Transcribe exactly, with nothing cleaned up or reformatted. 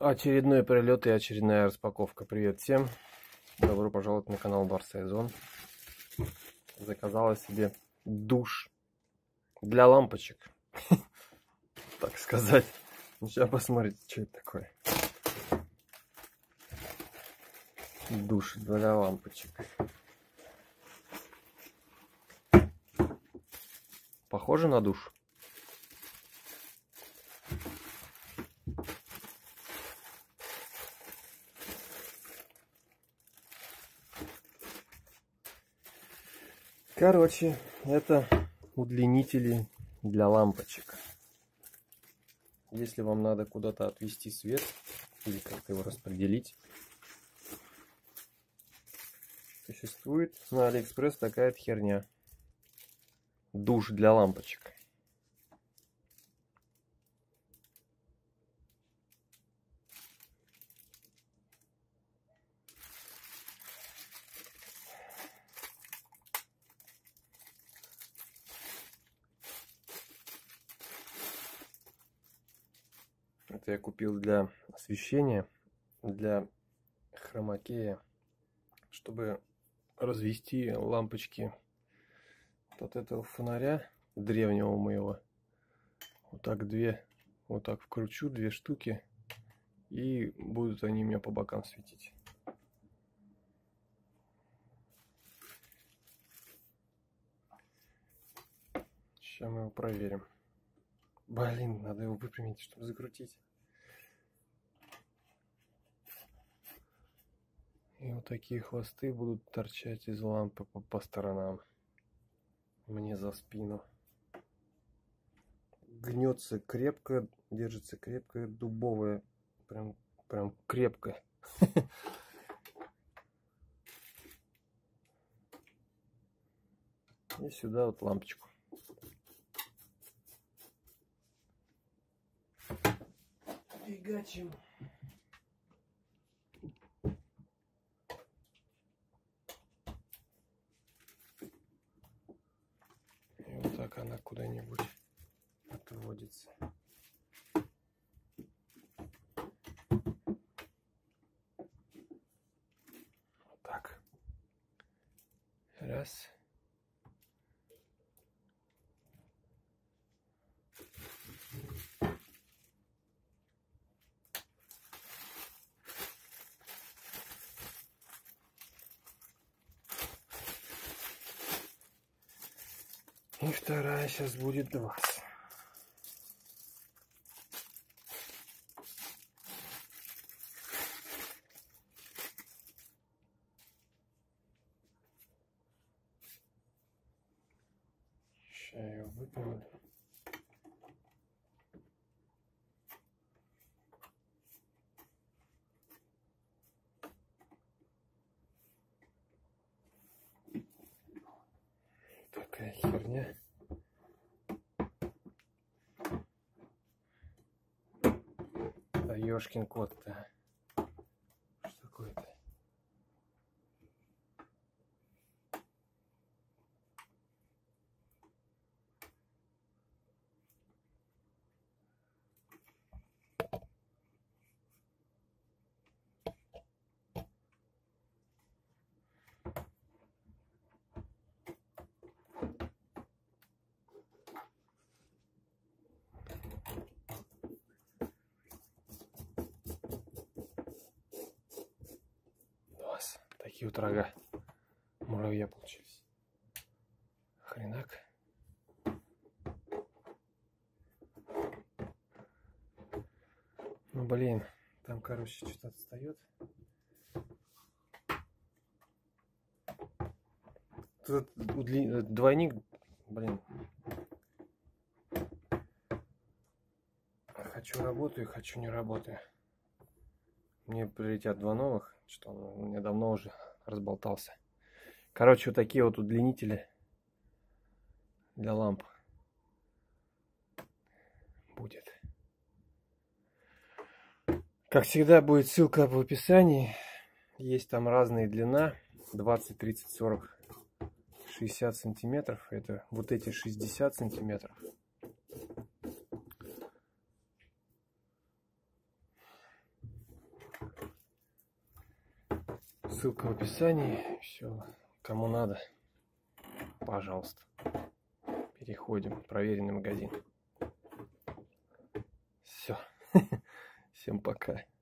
Очередной прилет и очередная распаковка. Привет всем! Добро пожаловать на канал Барсайзон. Заказала себе душ для лампочек, так сказать. Сейчас посмотрите, что это такое. Душ для лампочек. Похоже на душ. Короче, это удлинители для лампочек. Если вам надо куда-то отвести свет или как-то его распределить, существует на Алиэкспресс такая херня. Душ для лампочек. Это я купил для освещения, для хромакея, чтобы развести лампочки от этого фонаря древнего моего. Вот так две, вот так вкручу две штуки, и будут они мне по бокам светить. Сейчас мы его проверим. Блин, надо его выпрямить, чтобы закрутить. И вот такие хвосты будут торчать из лампы по, по сторонам. Мне за спину. Гнется крепко, держится крепко, дубовая. Прям, прям крепко. И сюда вот лампочку. Фигачим. И вот так она куда-нибудь отводится. Вот так. Раз. И вторая сейчас будет двадцать. Сейчас я ее выпрямлю. Такая херня. Да ёшкин кот-то. Что такое-то? Такие вот рога муравья получились. Хренак. Ну блин, там короче что-то отстает. Тут удли... двойник, блин. Хочу работаю, хочу не работаю. Мне прилетят два новых, что он у меня давно уже разболтался. Короче, вот такие вот удлинители для ламп будет. Как всегда, будет ссылка в описании. Есть там разные длина. двадцать, тридцать, сорок, шестьдесят сантиметров. Это вот эти шестьдесят сантиметров. ссылка в описании. Все, кому надо, пожалуйста, переходим. Проверенный магазин. Все. Всем пока.